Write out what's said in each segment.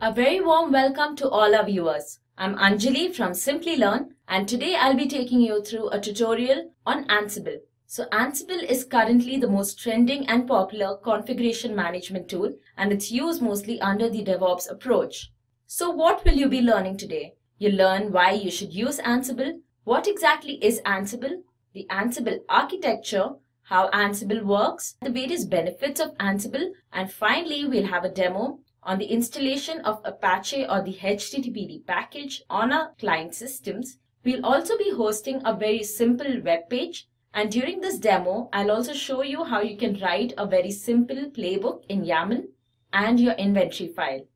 A very warm welcome to all our viewers. I'm Anjali from Simplilearn, and today I'll be taking you through a tutorial on Ansible. So Ansible is currently the most trending and popular configuration management tool, and it's used mostly under the DevOps approach. So what will you be learning today? You'll learn why you should use Ansible, what exactly is Ansible, the Ansible architecture, how Ansible works, the various benefits of Ansible, and finally we'll have a demo on the installation of Apache or the HTTPD package on our client systems. We'll also be hosting a very simple web page, and during this demo, I'll also show you how you can write a very simple playbook in YAML and your inventory file.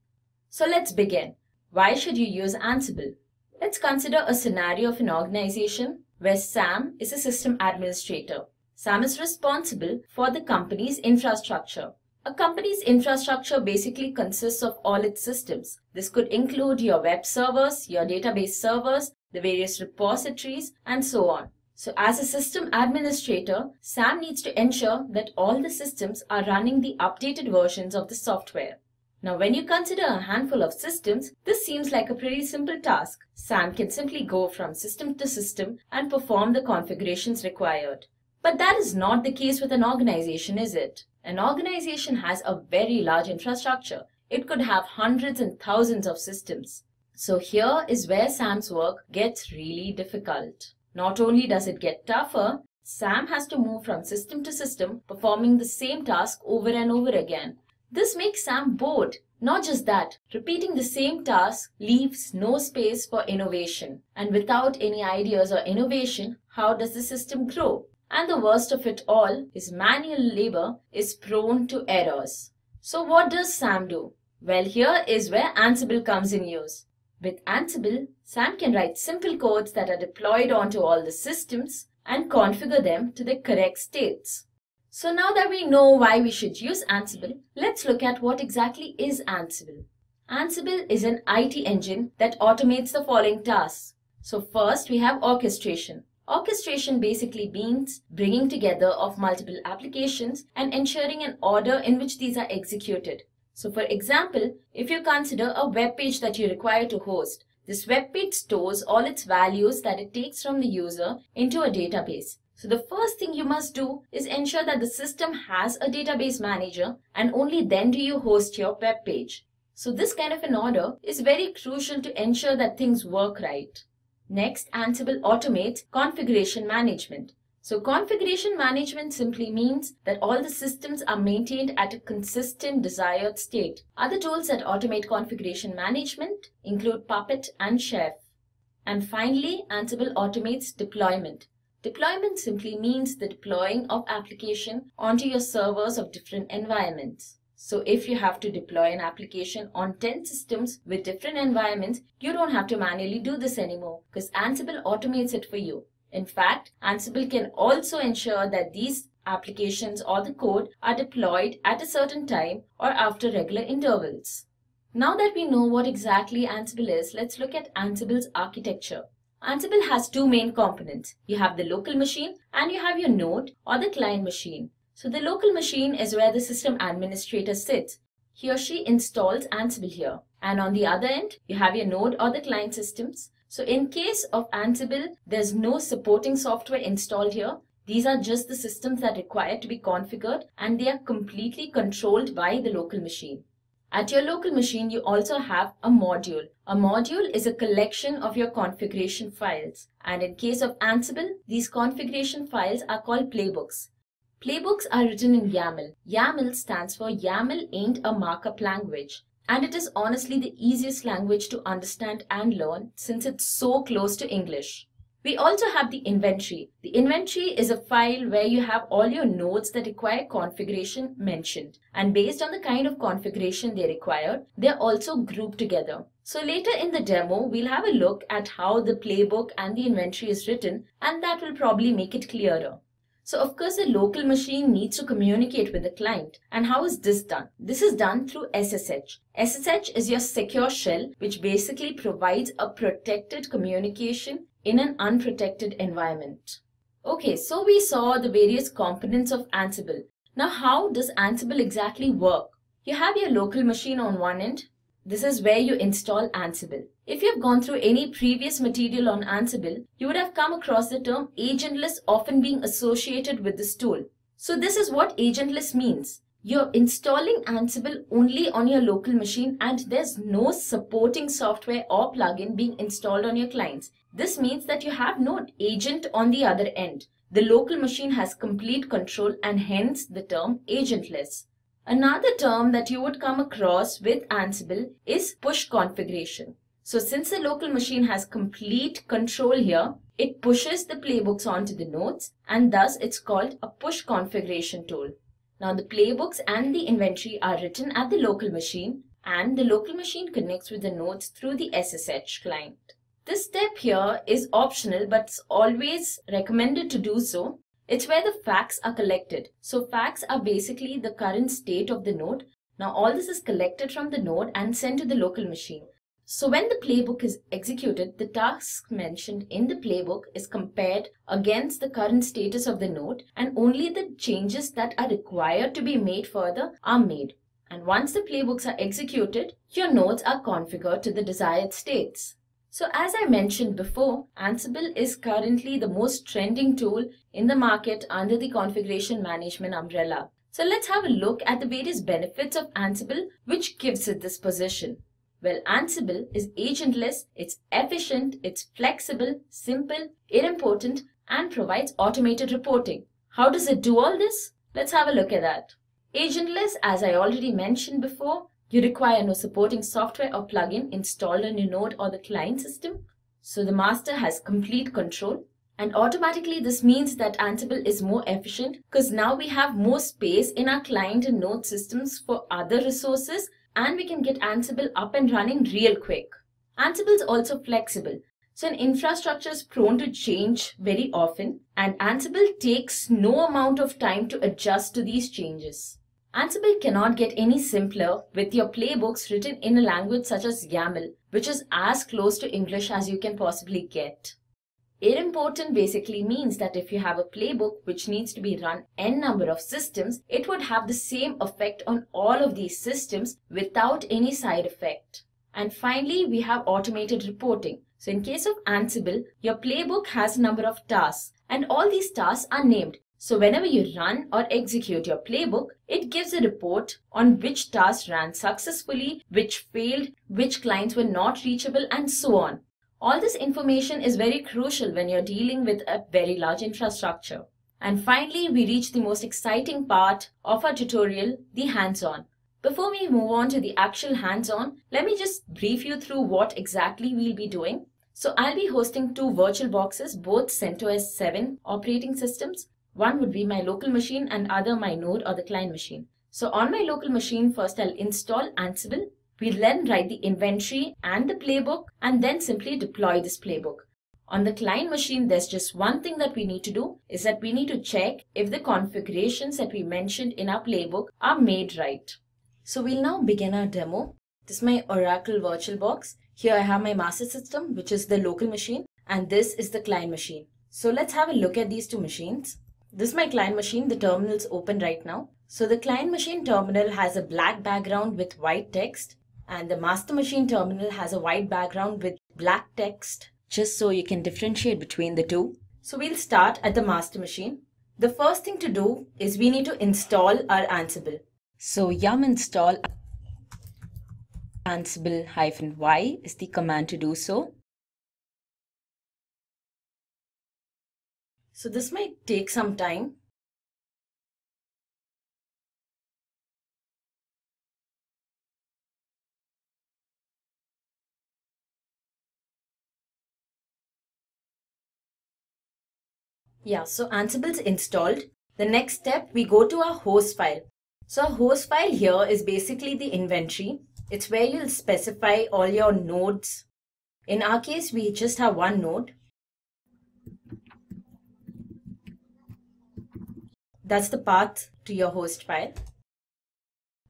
So let's begin. Why should you use Ansible? Let's consider a scenario of an organization where Sam is a system administrator. Sam is responsible for the company's infrastructure. A company's infrastructure basically consists of all its systems. This could include your web servers, your database servers, the various repositories, and so on. So as a system administrator, Sam needs to ensure that all the systems are running the updated versions of the software. Now when you consider a handful of systems, this seems like a pretty simple task. Sam can simply go from system to system and perform the configurations required. But that is not the case with an organization, is it? An organization has a very large infrastructure. It could have hundreds and thousands of systems. So here is where Sam's work gets really difficult. Not only does it get tougher, Sam has to move from system to system, performing the same task over and over again. This makes Sam bored. Not just that, repeating the same task leaves no space for innovation. And without any ideas or innovation, how does the system grow? And the worst of it all is manual labor is prone to errors. So what does Sam do? Well, here is where Ansible comes in use. With Ansible, Sam can write simple codes that are deployed onto all the systems and configure them to the correct states. So now that we know why we should use Ansible, let's look at what exactly is Ansible. Ansible is an IT engine that automates the following tasks. So first we have orchestration. Orchestration basically means bringing together of multiple applications and ensuring an order in which these are executed. So for example, if you consider a web page that you require to host, this web page stores all its values that it takes from the user into a database. So the first thing you must do is ensure that the system has a database manager, and only then do you host your web page. So this kind of an order is very crucial to ensure that things work right. Next, Ansible automates configuration management. So configuration management simply means that all the systems are maintained at a consistent desired state. Other tools that automate configuration management include Puppet and Chef. And finally, Ansible automates deployment. Deployment simply means the deploying of application onto your servers of different environments. So if you have to deploy an application on 10 systems with different environments, you don't have to manually do this anymore because Ansible automates it for you. In fact, Ansible can also ensure that these applications or the code are deployed at a certain time or after regular intervals. Now that we know what exactly Ansible is, let's look at Ansible's architecture. Ansible has two main components. You have the local machine and you have your node or the client machine. So the local machine is where the system administrator sits. He or she installs Ansible here. And on the other end, you have your node or the client systems. So in case of Ansible, there's no supporting software installed here. These are just the systems that require to be configured, and they are completely controlled by the local machine. At your local machine, you also have a module. A module is a collection of your configuration files. And in case of Ansible, these configuration files are called playbooks. Playbooks are written in YAML. YAML stands for YAML Ain't a Markup Language, and it is honestly the easiest language to understand and learn since it's so close to English. We also have the inventory. The inventory is a file where you have all your nodes that require configuration mentioned, and based on the kind of configuration they require, they're also grouped together. So later in the demo, we'll have a look at how the playbook and the inventory is written, and that will probably make it clearer. So of course the local machine needs to communicate with the client. And how is this done? This is done through SSH. SSH is your secure shell, which basically provides a protected communication in an unprotected environment. Okay, so we saw the various components of Ansible. Now how does Ansible exactly work? You have your local machine on one end. This is where you install Ansible. If you have gone through any previous material on Ansible, you would have come across the term agentless often being associated with this tool. So this is what agentless means. You're installing Ansible only on your local machine and there's no supporting software or plugin being installed on your clients. This means that you have no agent on the other end. The local machine has complete control and hence the term agentless. Another term that you would come across with Ansible is push configuration. So since the local machine has complete control here, it pushes the playbooks onto the nodes and thus it's called a push configuration tool. Now the playbooks and the inventory are written at the local machine and the local machine connects with the nodes through the SSH client. This step here is optional but it's always recommended to do so. It's where the facts are collected. So facts are basically the current state of the node. Now all this is collected from the node and sent to the local machine. So when the playbook is executed, the task mentioned in the playbook is compared against the current status of the node and only the changes that are required to be made further are made. And once the playbooks are executed, your nodes are configured to the desired states. So as I mentioned before, Ansible is currently the most trending tool in the market under the configuration management umbrella. So let's have a look at the various benefits of Ansible which gives it this position. Well, Ansible is agentless, it's efficient, it's flexible, simple, idempotent and provides automated reporting. How does it do all this? Let's have a look at that. Agentless, as I already mentioned before, you require no supporting software or plugin installed on your node or the client system. So the master has complete control. And automatically this means that Ansible is more efficient because now we have more space in our client and node systems for other resources and we can get Ansible up and running real quick. Ansible is also flexible. So an infrastructure is prone to change very often and Ansible takes no amount of time to adjust to these changes. Ansible cannot get any simpler with your playbooks written in a language such as YAML, which is as close to English as you can possibly get. Idempotent basically means that if you have a playbook which needs to be run n number of systems, it would have the same effect on all of these systems without any side effect. And finally, we have automated reporting. So in case of Ansible, your playbook has a number of tasks and all these tasks are named. So whenever you run or execute your playbook, it gives a report on which tasks ran successfully, which failed, which clients were not reachable and so on. All this information is very crucial when you're dealing with a very large infrastructure. And finally, we reach the most exciting part of our tutorial, the hands-on. Before we move on to the actual hands-on, let me just brief you through what exactly we'll be doing. So I'll be hosting two virtual boxes, both CentOS 7 operating systems. One would be my local machine and other my node or the client machine. So on my local machine, first I'll install Ansible. We'll then write the inventory and the playbook and then simply deploy this playbook. On the client machine, there's just one thing that we need to do is that we need to check if the configurations that we mentioned in our playbook are made right. So we'll now begin our demo. This is my Oracle VirtualBox. Here I have my master system, which is the local machine, and this is the client machine. So let's have a look at these two machines. This is my client machine, the terminal's open right now. So the client machine terminal has a black background with white text and the master machine terminal has a white background with black text, just so you can differentiate between the two. So we'll start at the master machine. The first thing to do is we need to install our Ansible. So yum install ansible-y is the command to do so. So this might take some time. Yeah, so Ansible's installed. The next step, we go to our host file. So our host file here is basically the inventory. It's where you'll specify all your nodes. In our case, we just have one node. That's the path to your host file.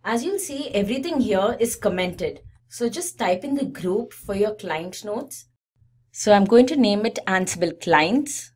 As you'll see, everything here is commented. So just type in the group for your client nodes. So I'm going to name it Ansible Clients.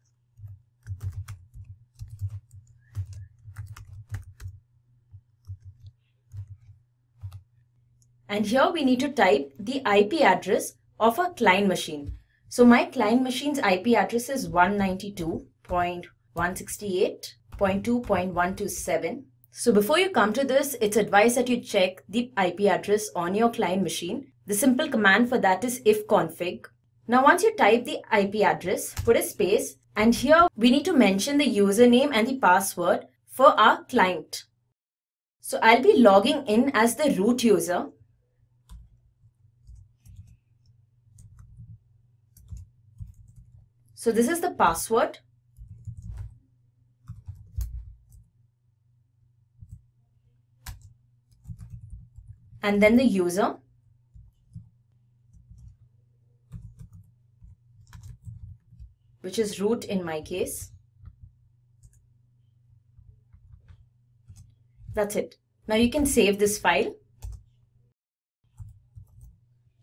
And here we need to type the IP address of a client machine. So my client machine's IP address is 192.168.2.127. So before you come to this, it's advised that you check the IP address on your client machine. The simple command for that is ifconfig. Now once you type the IP address, put a space, and here we need to mention the username and the password for our client. So I'll be logging in as the root user. So this is the password. And then the user. Which is root in my case. That's it. Now you can save this file.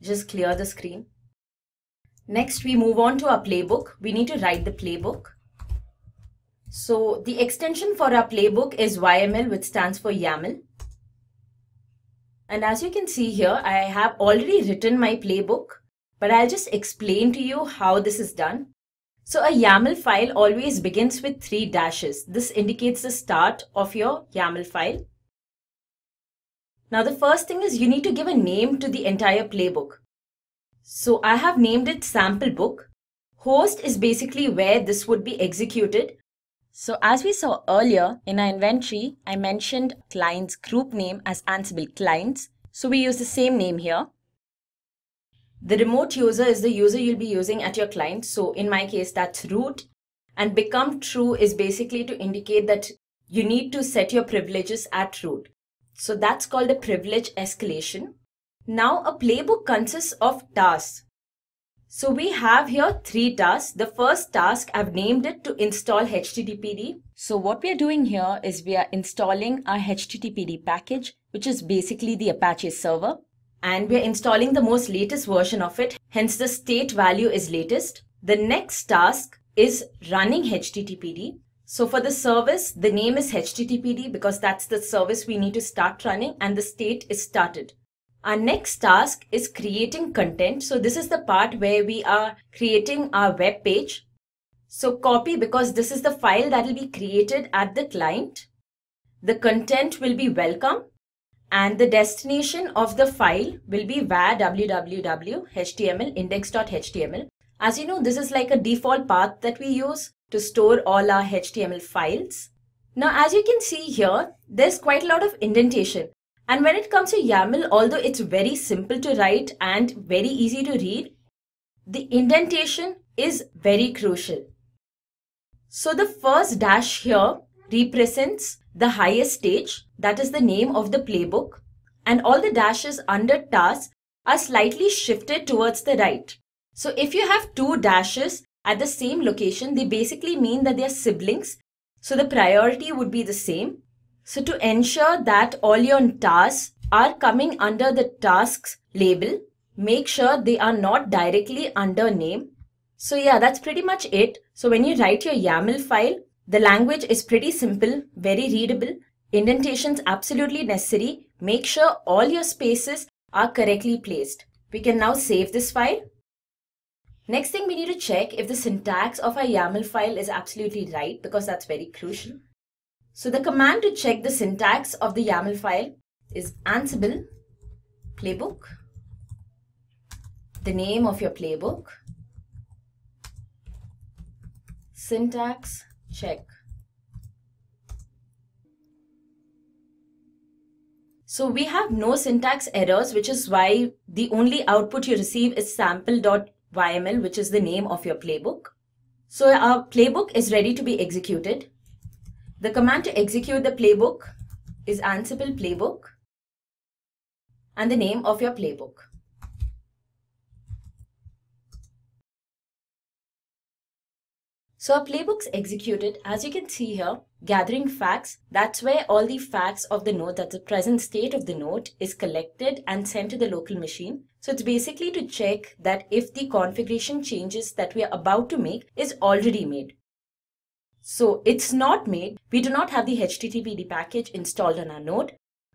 Just clear the screen. Next, we move on to our playbook. We need to write the playbook. So the extension for our playbook is YML, which stands for YAML. And as you can see here, I have already written my playbook, but I'll just explain to you how this is done. So a YAML file always begins with 3 dashes. This indicates the start of your YAML file. Now the first thing is you need to give a name to the entire playbook. So I have named it sample book. Host is basically where this would be executed. So as we saw earlier in our inventory, I mentioned client's group name as Ansible clients. So we use the same name here. The remote user is the user you'll be using at your client. So in my case, that's root. And become true is basically to indicate that you need to set your privileges at root. So that's called a privilege escalation. Now a playbook consists of tasks. So we have here 3 tasks. The first task, I've named it to install HTTPD. So what we are doing here is we are installing our HTTPD package, which is basically the Apache server. And we are installing the most latest version of it, hence the state value is latest. The next task is running HTTPD. So for the service, the name is HTTPD because that's the service we need to start running and the state is started. Our next task is creating content. So this is the part where we are creating our web page. So copy, because this is the file that will be created at the client. The content will be welcome. And the destination of the file will be var www.html index.html. As you know, this is like a default path that we use to store all our HTML files. Now, as you can see here, there's quite a lot of indentation. And when it comes to YAML, although it's very simple to write and very easy to read, the indentation is very crucial. So the first dash here represents the highest stage, that is the name of the playbook, and all the dashes under tasks are slightly shifted towards the right. So if you have 2 dashes at the same location, they basically mean that they are siblings, so the priority would be the same. So to ensure that all your tasks are coming under the tasks label, make sure they are not directly under name. So yeah, that's pretty much it. So when you write your YAML file, the language is pretty simple, very readable. Indentation's absolutely necessary. Make sure all your spaces are correctly placed. We can now save this file. Next thing, we need to check if the syntax of our YAML file is absolutely right, because that's very crucial. So the command to check the syntax of the YAML file is Ansible playbook, the name of your playbook, syntax check. So we have no syntax errors, which is why the only output you receive is sample.yml, which is the name of your playbook. So our playbook is ready to be executed. The command to execute the playbook is Ansible playbook and the name of your playbook. So our playbook's executed, as you can see here, gathering facts. That's where all the facts of the node, that's the present state of the node, is collected and sent to the local machine. So it's basically to check that if the configuration changes that we are about to make is already made. So it's not made. We do not have the HTTPD package installed on our node.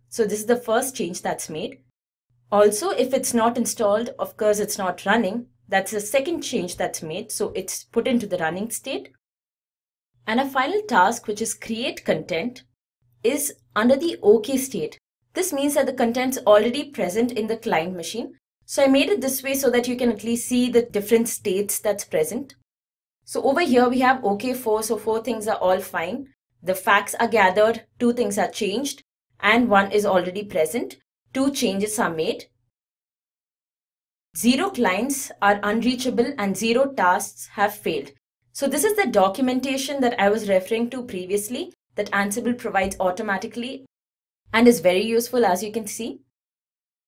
So this is the first change that's made. Also, if it's not installed, of course, it's not running. That's the second change that's made. So it's put into the running state. And a final task, which is create content, is under the OK state. This means that the content's already present in the client machine. So I made it this way so that you can at least see the different states that's present. So over here we have OK4, so 4 things are all fine. The facts are gathered, 2 things are changed, and 1 is already present. 2 changes are made. 0 clients are unreachable and 0 tasks have failed. So this is the documentation that I was referring to previously that Ansible provides automatically and is very useful, as you can see.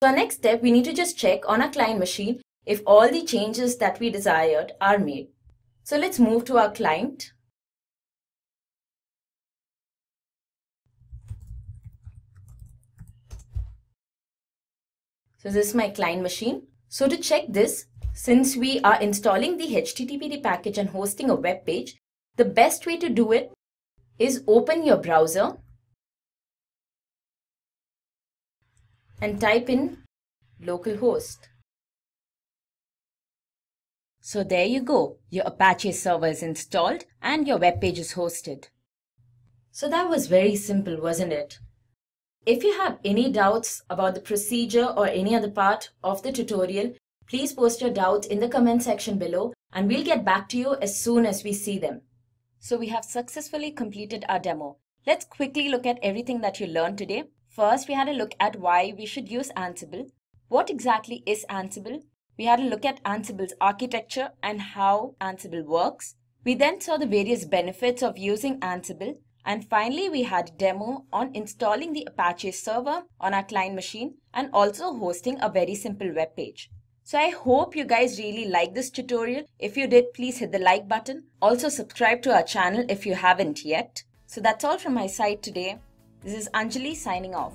So our next step, we need to just check on our client machine if all the changes that we desired are made. So let's move to our client. So this is my client machine. So to check this, since we are installing the HTTPD package and hosting a web page, the best way to do it is open your browser and type in localhost. So there you go. Your Apache server is installed and your web page is hosted. So that was very simple, wasn't it? If you have any doubts about the procedure or any other part of the tutorial, please post your doubts in the comment section below and we'll get back to you as soon as we see them. So we have successfully completed our demo. Let's quickly look at everything that you learned today. First, we had a look at why we should use Ansible. What exactly is Ansible? We had a look at Ansible's architecture and how Ansible works. We then saw the various benefits of using Ansible. And finally, we had a demo on installing the Apache server on our client machine and also hosting a very simple web page. So I hope you guys really like this tutorial. If you did, please hit the like button. Also subscribe to our channel if you haven't yet. So that's all from my side today. This is Anjali signing off.